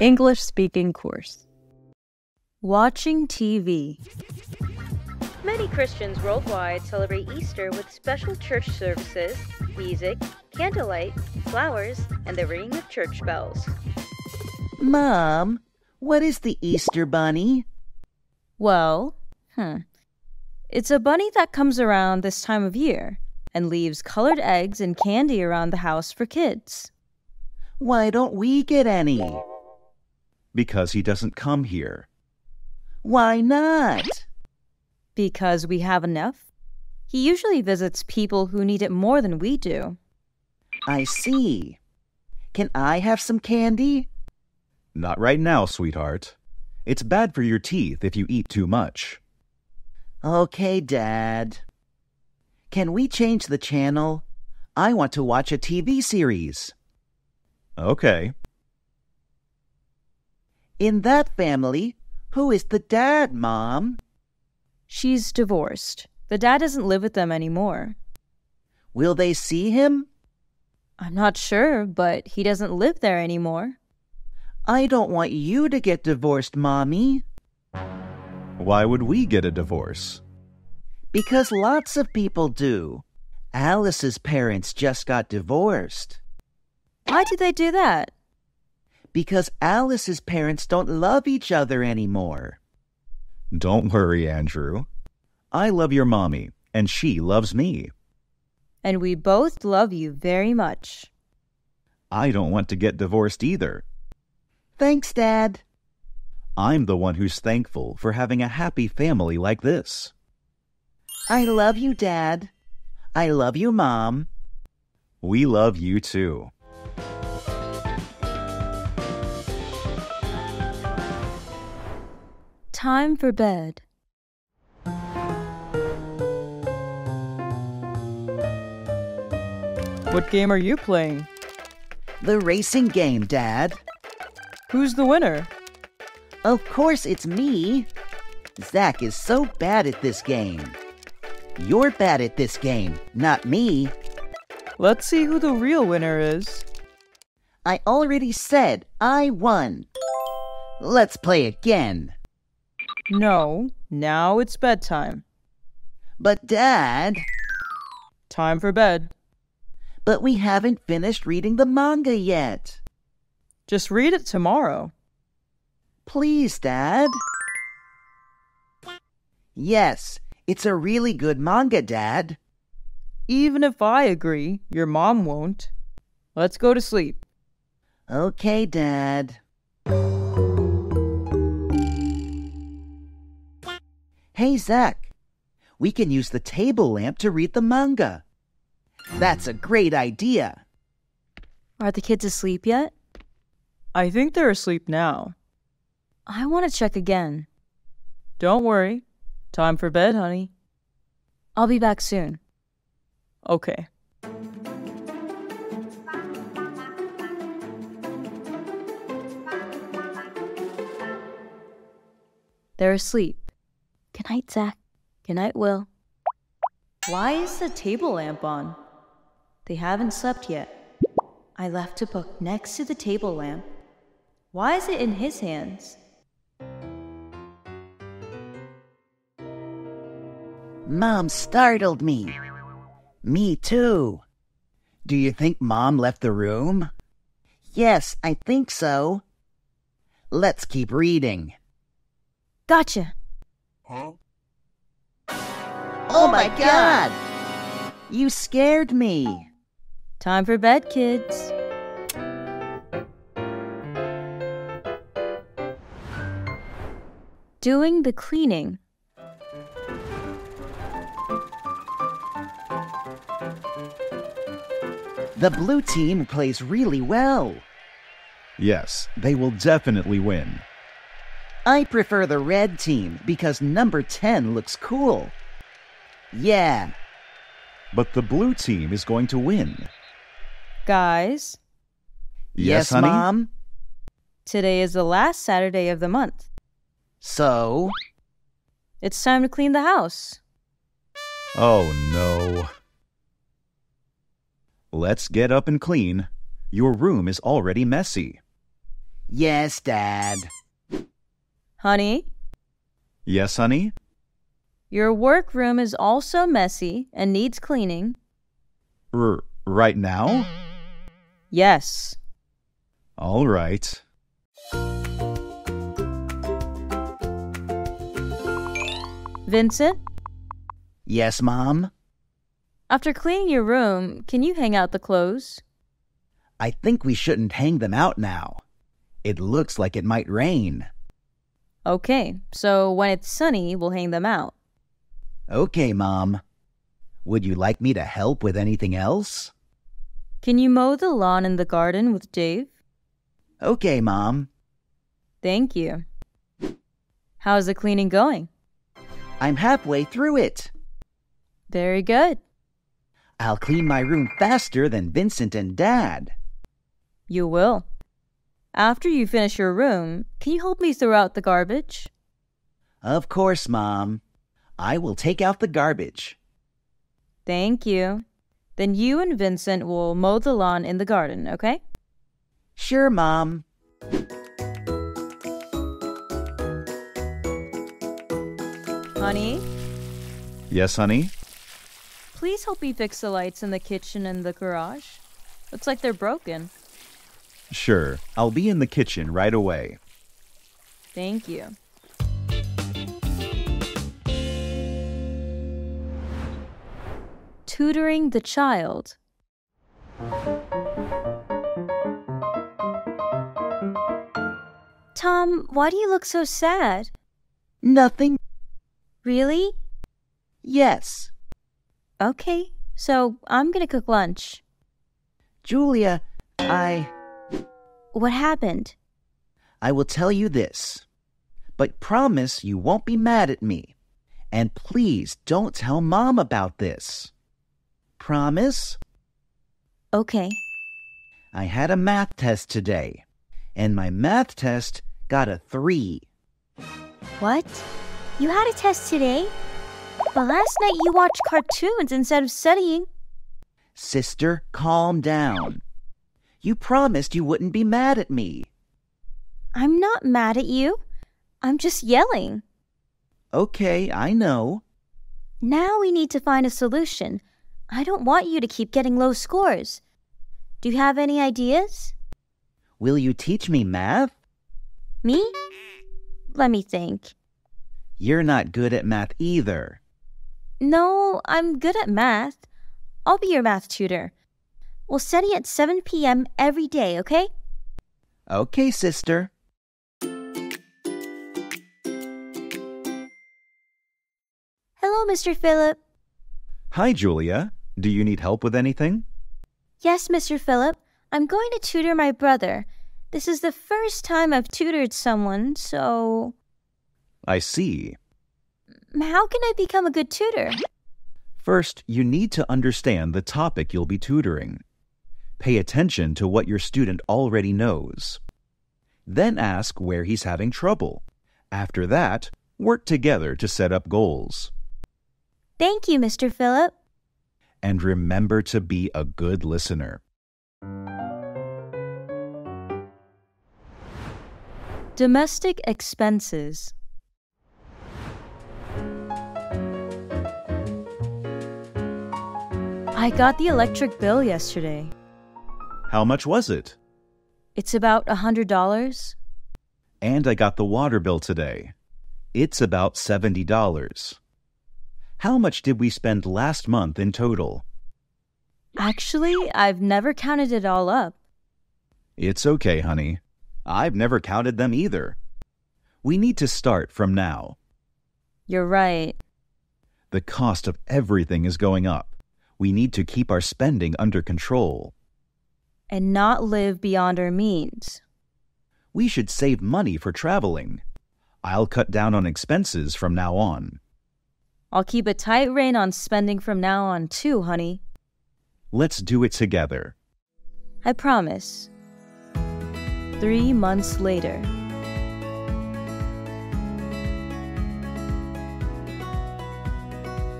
English speaking course. Watching TV. Many Christians worldwide celebrate Easter with special church services, music, candlelight, flowers, and the ringing of church bells. Mom, what is the Easter bunny? Well, it's a bunny that comes around this time of year and leaves colored eggs and candy around the house for kids. Why don't we get any? Because he doesn't come here. Why not? Because we have enough. He usually visits people who need it more than we do. I see. Can I have some candy? Not right now, sweetheart. It's bad for your teeth if you eat too much. Okay, Dad. Can we change the channel? I want to watch a TV series. Okay. In that family, who is the dad, Mom? She's divorced. The dad doesn't live with them anymore. Will they see him? I'm not sure, but he doesn't live there anymore. I don't want you to get divorced, Mommy. Why would we get a divorce? Because lots of people do. Alice's parents just got divorced. Why did they do that? Because Alice's parents don't love each other anymore. Don't worry, Andrew. I love your mommy, and she loves me. And we both love you very much. I don't want to get divorced either. Thanks, Dad. I'm the one who's thankful for having a happy family like this. I love you, Dad. I love you, Mom. We love you, too. Time for bed. What game are you playing? The racing game, Dad. Who's the winner? Of course it's me. Zach is so bad at this game. You're bad at this game, not me. Let's see who the real winner is. I already said I won. Let's play again. No, now it's bedtime. But Dad... Time for bed. But we haven't finished reading the manga yet. Just read it tomorrow. Please, Dad. Yes, it's a really good manga, Dad. Even if I agree, your mom won't. Let's go to sleep. Okay, Dad. Hey, Zach. We can use the table lamp to read the manga. That's a great idea. Are the kids asleep yet? I think they're asleep now. I want to check again. Don't worry. Time for bed, honey. I'll be back soon. Okay. They're asleep. Good night, Zach. Good night, Will. Why is the table lamp on? They haven't slept yet. I left a book next to the table lamp. Why is it in his hands? Mom startled me. Me too. Do you think Mom left the room? Yes, I think so. Let's keep reading. Gotcha. Huh? Oh my God! You scared me. Time for bed, kids. Doing the cleaning. The blue team plays really well. Yes, they will definitely win. I prefer the red team because number 10 looks cool. Yeah. But the blue team is going to win. Guys? Yes, honey? Mom? Today is the last Saturday of the month. So? It's time to clean the house. Oh, no. Let's get up and clean. Your room is already messy. Yes, Dad. Honey? Yes, honey? Your workroom is also messy and needs cleaning. Right now? Yes. All right. Vincent? Yes, Mom? After cleaning your room, can you hang out the clothes? I think we shouldn't hang them out now. It looks like it might rain. Okay, so when it's sunny, we'll hang them out. Okay, Mom. Would you like me to help with anything else? Can you mow the lawn in the garden with Dave? Okay, Mom. Thank you. How's the cleaning going? I'm halfway through it. Very good. I'll clean my room faster than Vincent and Dad. You will. After you finish your room, can you help me throw out the garbage? Of course, Mom. I will take out the garbage. Thank you. Then you and Vincent will mow the lawn in the garden, okay? Sure, Mom. Honey? Yes, honey? Please help me fix the lights in the kitchen and the garage. Looks like they're broken. Sure. I'll be in the kitchen right away. Thank you. Tutoring the child. Tom, why do you look so sad? Nothing. Really? Yes. Okay, so I'm gonna cook lunch. Julia, What happened? I will tell you this, but promise you won't be mad at me. And please don't tell Mom about this. Promise? Okay. I had a math test today, and my math test got a 3. What? You had a test today? But last night you watched cartoons instead of studying. Sister, calm down. You promised you wouldn't be mad at me. I'm not mad at you. I'm just yelling. Okay, I know. Now we need to find a solution. I don't want you to keep getting low scores. Do you have any ideas? Will you teach me math? Me? Let me think. You're not good at math either. No, I'm good at math. I'll be your math tutor. We'll study at 7 p.m. every day, okay? Okay, sister. Hello, Mr. Phillip. Hi, Julia. Do you need help with anything? Yes, Mr. Phillip. I'm going to tutor my brother. This is the first time I've tutored someone, so... I see. How can I become a good tutor? First, you need to understand the topic you'll be tutoring. Pay attention to what your student already knows. Then ask where he's having trouble. After that, work together to set up goals. Thank you, Mr. Phillip. And remember to be a good listener. Domestic expenses. I got the electric bill yesterday. How much was it? It's about $100. And I got the water bill today. It's about $70. How much did we spend last month in total? Actually, I've never counted it all up. It's okay, honey. I've never counted them either. We need to start from now. You're right. The cost of everything is going up. We need to keep our spending under control. And not live beyond our means. We should save money for traveling. I'll cut down on expenses from now on. I'll keep a tight rein on spending from now on too, honey. Let's do it together. I promise. 3 months later.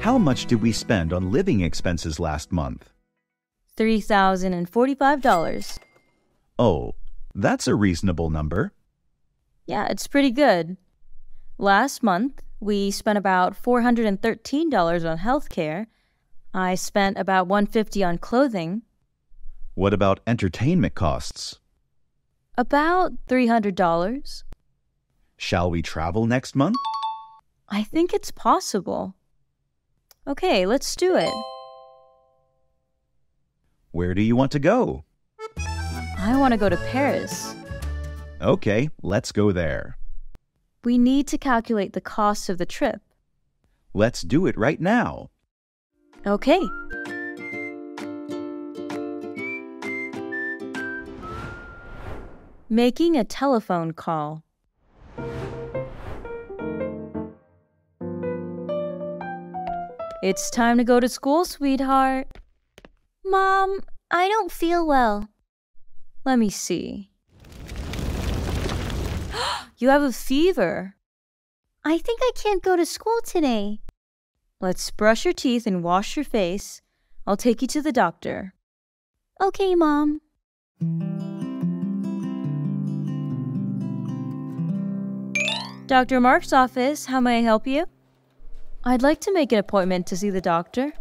How much did we spend on living expenses last month? $3,045. Oh, That's a reasonable number. Yeah, it's pretty good. Last month, we spent about $413 on healthcare. I spent about $150 on clothing. What about entertainment costs? About $300. Shall we travel next month? I think it's possible. Okay, let's do it. Where do you want to go? I want to go to Paris. Okay, let's go there. We need to calculate the cost of the trip. Let's do it right now. Okay. Making a telephone call. It's time to go to school, sweetheart. Mom, I don't feel well. Let me see. You have a fever. I think I can't go to school today. Let's brush your teeth and wash your face. I'll take you to the doctor. Okay, Mom. Dr. Mark's office, how may I help you? I'd like to make an appointment to see the doctor.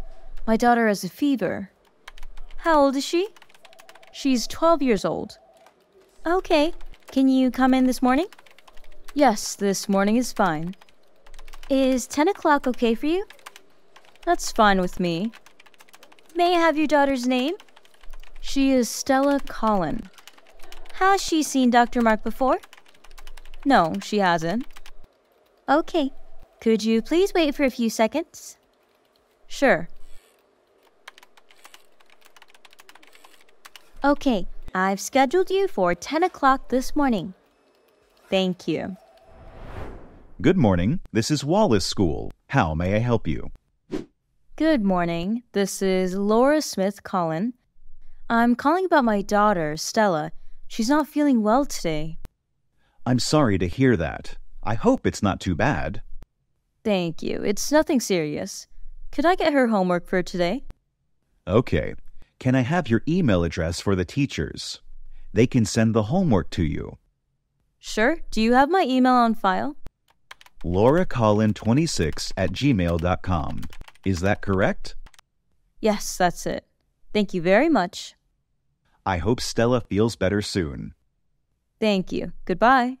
My daughter has a fever. How old is she? She's 12 years old. Okay. Can you come in this morning? Yes, this morning is fine. Is 10 o'clock okay for you? That's fine with me. May I have your daughter's name? She is Stella Collin. Has she seen Dr. Mark before? No, she hasn't. Okay. Could you please wait for a few seconds? Sure. Okay, I've scheduled you for 10 o'clock this morning. Thank you. Good morning. This is Wallace School. How may I help you? Good morning. This is Laura Smith Collin. I'm calling about my daughter, Stella. She's not feeling well today. I'm sorry to hear that. I hope it's not too bad. Thank you. It's nothing serious. Could I get her homework for today? Okay. Can I have your email address for the teachers? They can send the homework to you. Sure. Do you have my email on file? lauracollin26@gmail.com. Is that correct? Yes, that's it. Thank you very much. I hope Stella feels better soon. Thank you. Goodbye.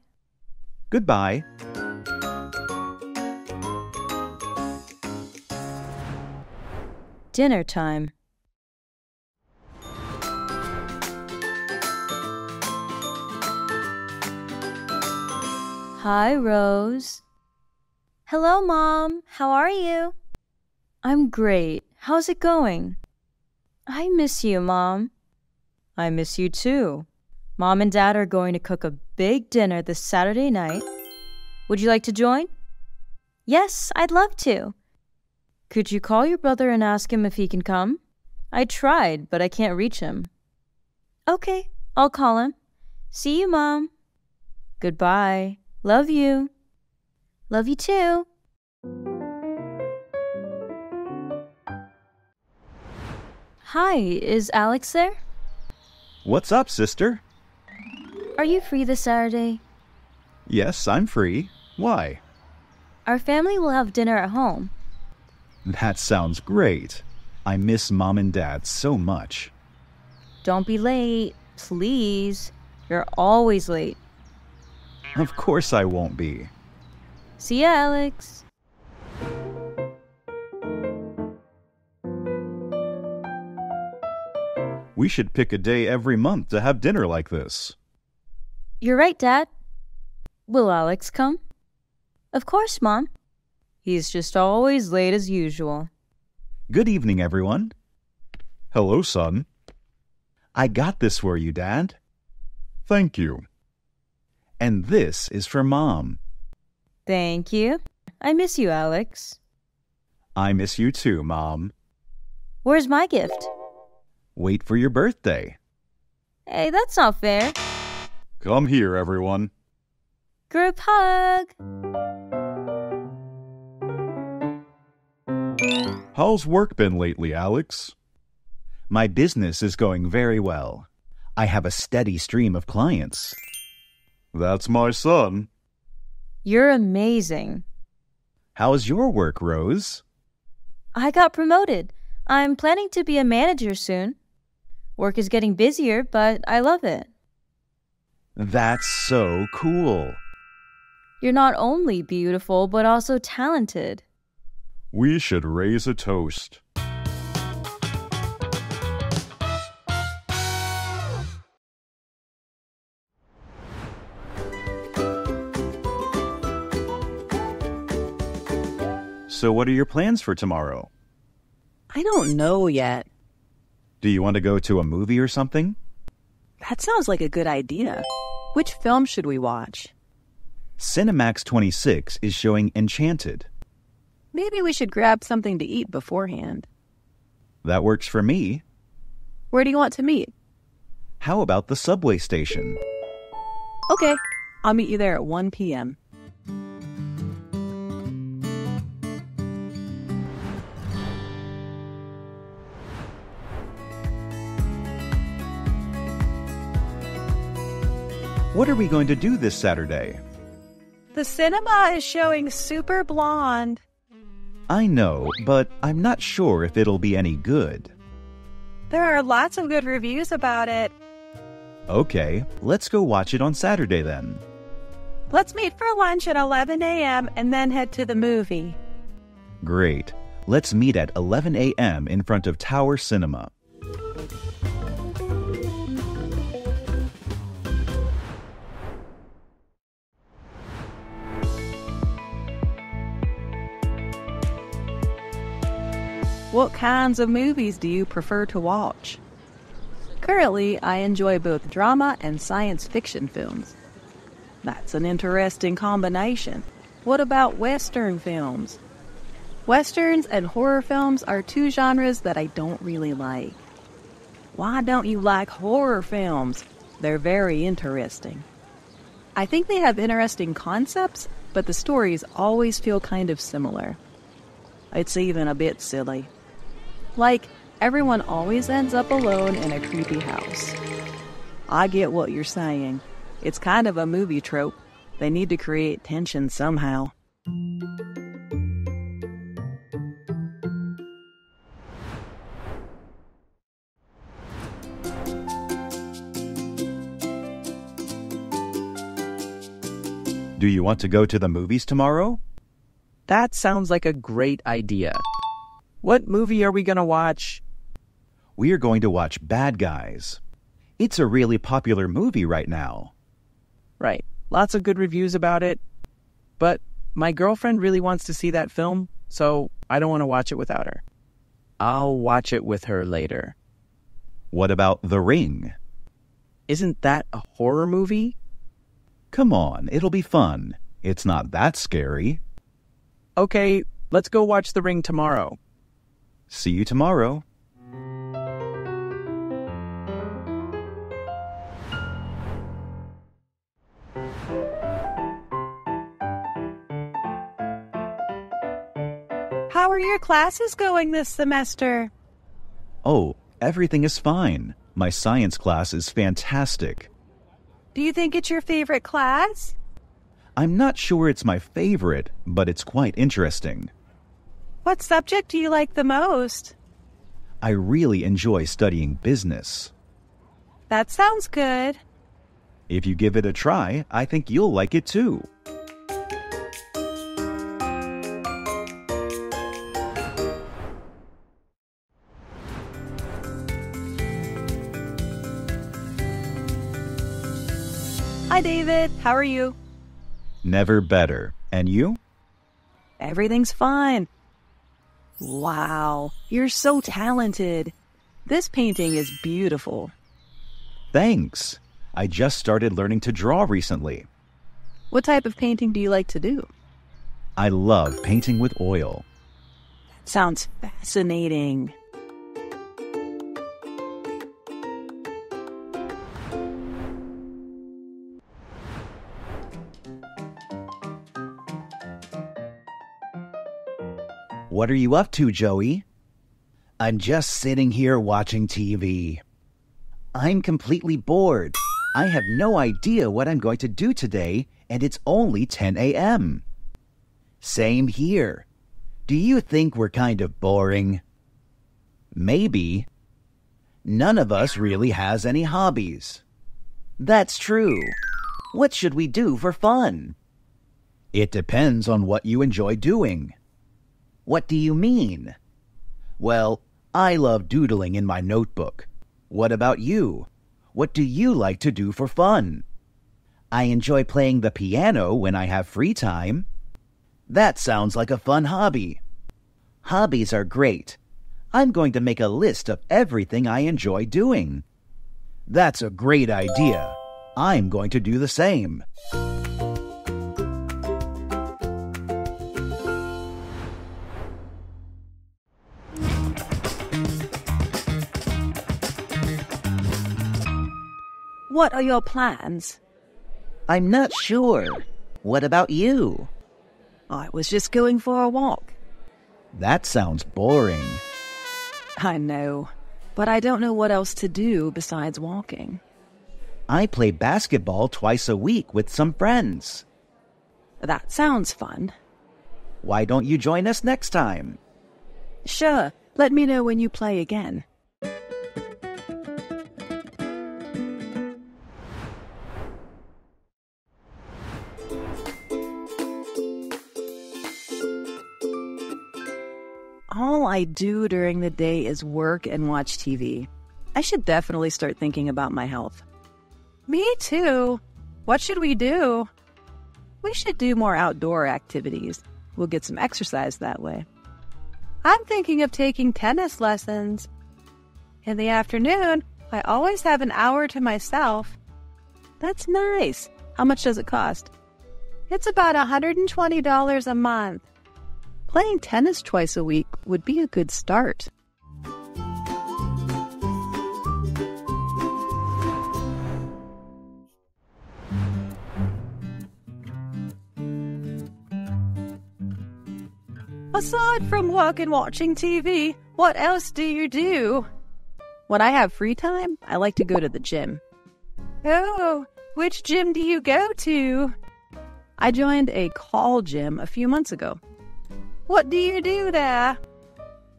Goodbye. Dinner time. Hi, Rose. Hello, Mom. How are you? I'm great. How's it going? I miss you, Mom. I miss you, too. Mom and Dad are going to cook a big dinner this Saturday night. Would you like to join? Yes, I'd love to. Could you call your brother and ask him if he can come? I tried, but I can't reach him. Okay, I'll call him. See you, Mom. Goodbye. Love you. Love you too. Hi, is Alex there? What's up, sister? Are you free this Saturday? Yes, I'm free. Why? Our family will have dinner at home. That sounds great. I miss Mom and Dad so much. Don't be late, please. You're always late. Of course I won't be. See ya, Alex. We should pick a day every month to have dinner like this. You're right, Dad. Will Alex come? Of course, Mom. He's just always late as usual. Good evening, everyone. Hello, son. I got this for you, Dad. Thank you. And this is for Mom. Thank you. I miss you, Alex. I miss you too, Mom. Where's my gift? Wait for your birthday. Hey, that's not fair. Come here, everyone. Group hug. How's work been lately, Alex? My business is going very well. I have a steady stream of clients. That's my son. You're amazing. How's your work, Rose? I got promoted. I'm planning to be a manager soon. Work is getting busier, but I love it. That's so cool. You're not only beautiful, but also talented. We should raise a toast. So what are your plans for tomorrow? I don't know yet. Do you want to go to a movie or something? That sounds like a good idea. Which film should we watch? Cinemax 26 is showing Enchanted. Maybe we should grab something to eat beforehand. That works for me. Where do you want to meet? How about the subway station? Okay, I'll meet you there at 1 p.m. What are we going to do this Saturday? The cinema is showing Super Blonde. I know, but I'm not sure if it'll be any good. There are lots of good reviews about it. Okay, let's go watch it on Saturday then. Let's meet for lunch at 11 a.m. and then head to the movie. Great. Let's meet at 11 a.m. in front of Tower Cinema. What kinds of movies do you prefer to watch? Currently, I enjoy both drama and science fiction films. That's an interesting combination. What about Western films? Westerns and horror films are two genres that I don't really like. Why don't you like horror films? They're very interesting. I think they have interesting concepts, but the stories always feel kind of similar. It's even a bit silly. Like, everyone always ends up alone in a creepy house. I get what you're saying. It's kind of a movie trope. They need to create tension somehow. Do you want to go to the movies tomorrow? That sounds like a great idea. What movie are we going to watch? We are going to watch Bad Guys. It's a really popular movie right now. Right. Lots of good reviews about it. But my girlfriend really wants to see that film, so I don't want to watch it without her. I'll watch it with her later. What about The Ring? Isn't that a horror movie? Come on, it'll be fun. It's not that scary. Okay, let's go watch The Ring tomorrow. See you tomorrow. How are your classes going this semester? Oh, everything is fine. My science class is fantastic. Do you think it's your favorite class? I'm not sure it's my favorite, but it's quite interesting. What subject do you like the most? I really enjoy studying business. That sounds good. If you give it a try, I think you'll like it too. Hi, David. How are you? Never better. And you? Everything's fine. Wow, you're so talented. This painting is beautiful. Thanks. I just started learning to draw recently. What type of painting do you like to do? I love painting with oil. That sounds fascinating. What are you up to, Joey? I'm just sitting here watching TV. I'm completely bored. I have no idea what I'm going to do today, and it's only 10 a.m. Same here. Do you think we're kind of boring? Maybe. None of us really has any hobbies. That's true. What should we do for fun? It depends on what you enjoy doing. What do you mean? Well, I love doodling in my notebook. What about you? What do you like to do for fun? I enjoy playing the piano when I have free time. That sounds like a fun hobby. Hobbies are great. I'm going to make a list of everything I enjoy doing. That's a great idea. I'm going to do the same. What are your plans? I'm not sure. What about you? I was just going for a walk. That sounds boring. I know, but I don't know what else to do besides walking. I play basketball twice a week with some friends. That sounds fun. Why don't you join us next time? Sure. Let me know when you play again. All I do during the day is work and watch TV. I should definitely start thinking about my health. Me too. What should we do? We should do more outdoor activities. We'll get some exercise that way. I'm thinking of taking tennis lessons. In the afternoon, I always have an hour to myself. That's nice. How much does it cost? It's about $120 a month. Playing tennis twice a week would be a good start. Aside from work and watching TV, what else do you do? When I have free time, I like to go to the gym. Oh, which gym do you go to? I joined a call gym a few months ago. What do you do there?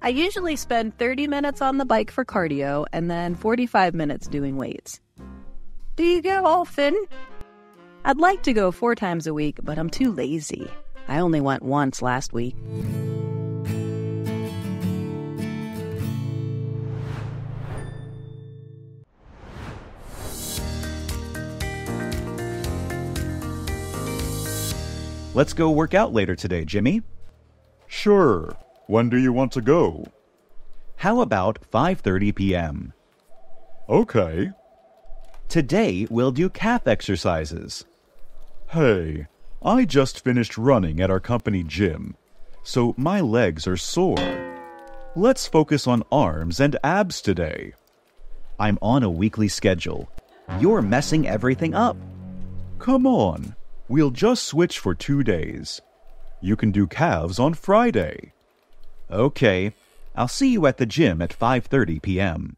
I usually spend 30 minutes on the bike for cardio and then 45 minutes doing weights. Do you go often? I'd like to go 4 times a week, but I'm too lazy. I only went once last week. Let's go work out later today, Jimmy. Sure. When do you want to go? How about 5:30 p.m.? Okay. Today we'll do calf exercises. Hey, I just finished running at our company gym, so my legs are sore. Let's focus on arms and abs today. I'm on a weekly schedule. You're messing everything up. Come on. We'll just switch for 2 days. You can do calves on Friday. Okay, I'll see you at the gym at 5:30 p.m.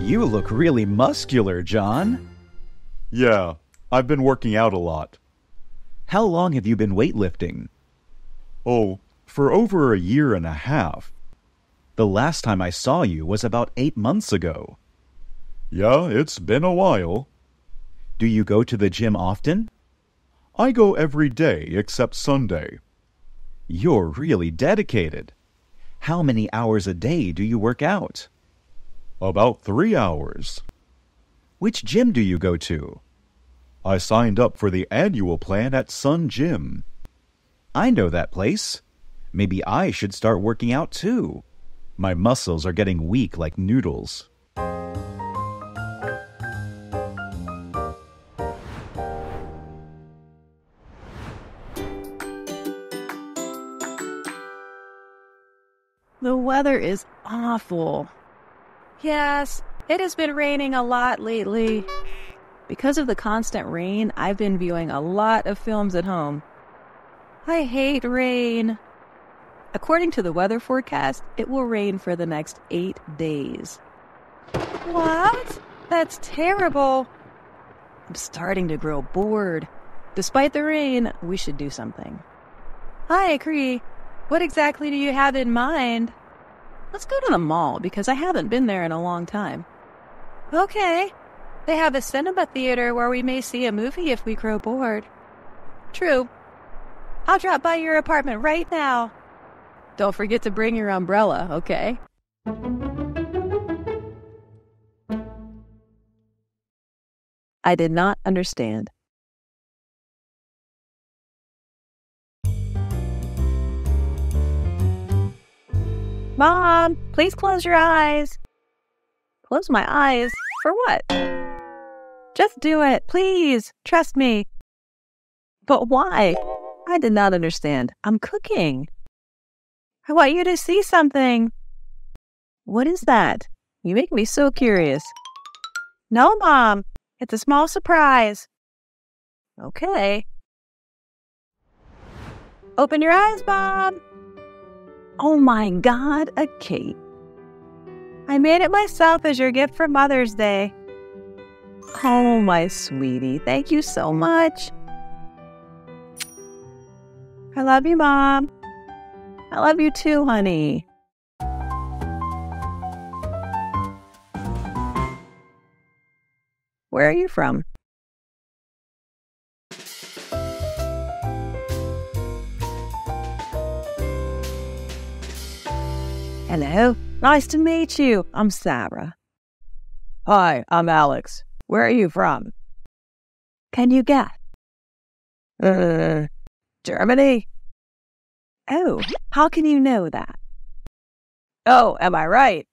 You look really muscular, John. Yeah, I've been working out a lot. How long have you been weightlifting? Oh, for over a year and a half. The last time I saw you was about 8 months ago. Yeah, it's been a while. Do you go to the gym often? I go every day except Sunday. You're really dedicated. How many hours a day do you work out? About 3 hours. Which gym do you go to? I signed up for the annual plan at Sun Gym. I know that place. Maybe I should start working out too. My muscles are getting weak like noodles. The weather is awful. Yes, it has been raining a lot lately. Because of the constant rain, I've been viewing a lot of films at home. I hate rain. According to the weather forecast, it will rain for the next 8 days. What? That's terrible. I'm starting to grow bored. Despite the rain, we should do something. I agree. What exactly do you have in mind? Let's go to the mall because I haven't been there in a long time. Okay. They have a cinema theater where we may see a movie if we grow bored. True. I'll drop by your apartment right now. Don't forget to bring your umbrella, okay? I did not understand. Mom, please close your eyes. Close my eyes? For what? Just do it, please. Trust me. But why? I did not understand. I'm cooking. I want you to see something. What is that? You make me so curious. No, Mom. It's a small surprise. Okay. Open your eyes, Bob. Oh my God, a cake. I made it myself as your gift for Mother's Day. Oh, my sweetie, thank you so much. I love you, Mom. I love you too, honey. Where are you from? Hello. Nice to meet you. I'm Sarah. Hi, I'm Alex. Where are you from? Can you guess? Germany. Oh, how can you know that? Oh, am I right?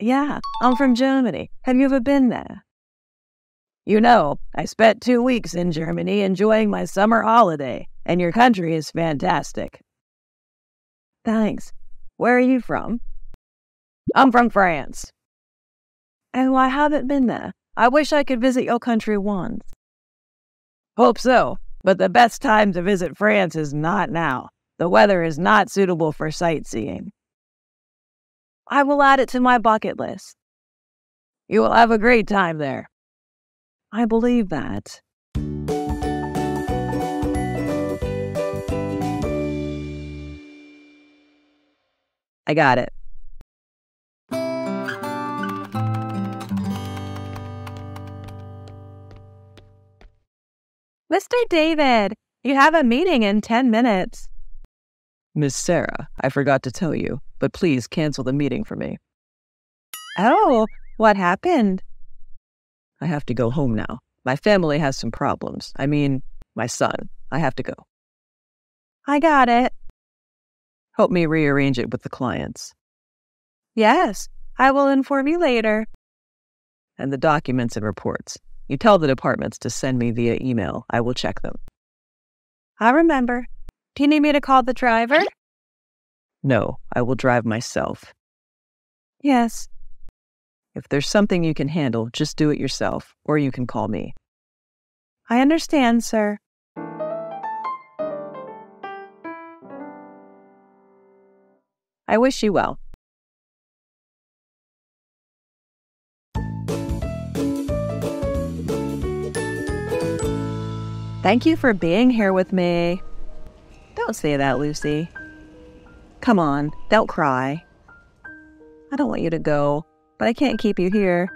Yeah, I'm from Germany. Have you ever been there? You know, I spent 2 weeks in Germany enjoying my summer holiday, and your country is fantastic. Thanks. Where are you from? I'm from France. Oh, I haven't been there. I wish I could visit your country once. Hope so, but the best time to visit France is not now. The weather is not suitable for sightseeing. I will add it to my bucket list. You will have a great time there. I believe that. I got it. Mr. David, you have a meeting in 10 minutes. Miss Sarah, I forgot to tell you, but please cancel the meeting for me. Oh, what happened? I have to go home now. My family has some problems. I mean, my son. I have to go. I got it. Help me rearrange it with the clients. Yes, I will inform you later. And the documents and reports. You tell the departments to send me via email. I will check them. I remember. Do you need me to call the driver? No, I will drive myself. Yes. If there's something you can handle, just do it yourself, or you can call me. I understand, sir. I wish you well. Thank you for being here with me. Don't say that, Lucy. Come on, don't cry. I don't want you to go, but I can't keep you here.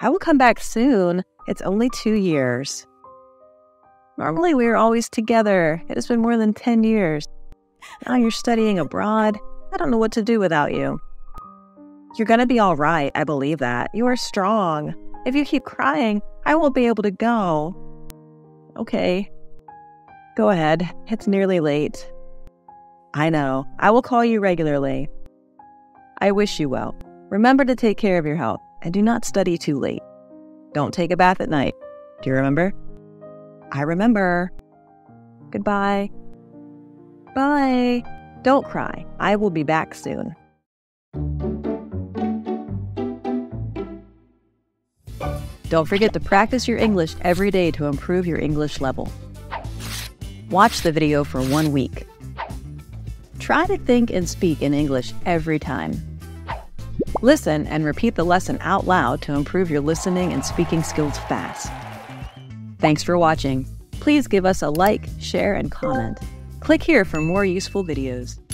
I will come back soon. It's only 2 years. Normally we are always together. It has been more than 10 years. Now you're studying abroad. I don't know what to do without you. You're gonna be all right, I believe that. You are strong. If you keep crying, I won't be able to go. Okay. Go ahead. It's nearly late. I know. I will call you regularly. I wish you well. Remember to take care of your health and do not study too late. Don't take a bath at night. Do you remember? I remember. Goodbye. Bye. Don't cry. I will be back soon. Don't forget to practice your English every day to improve your English level. Watch the video for 1 week. Try to think and speak in English every time. Listen and repeat the lesson out loud to improve your listening and speaking skills fast. Thanks for watching. Please give us a like, share, and comment. Click here for more useful videos.